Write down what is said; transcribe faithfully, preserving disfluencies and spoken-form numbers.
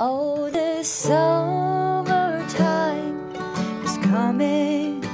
Oh, the summertime is coming.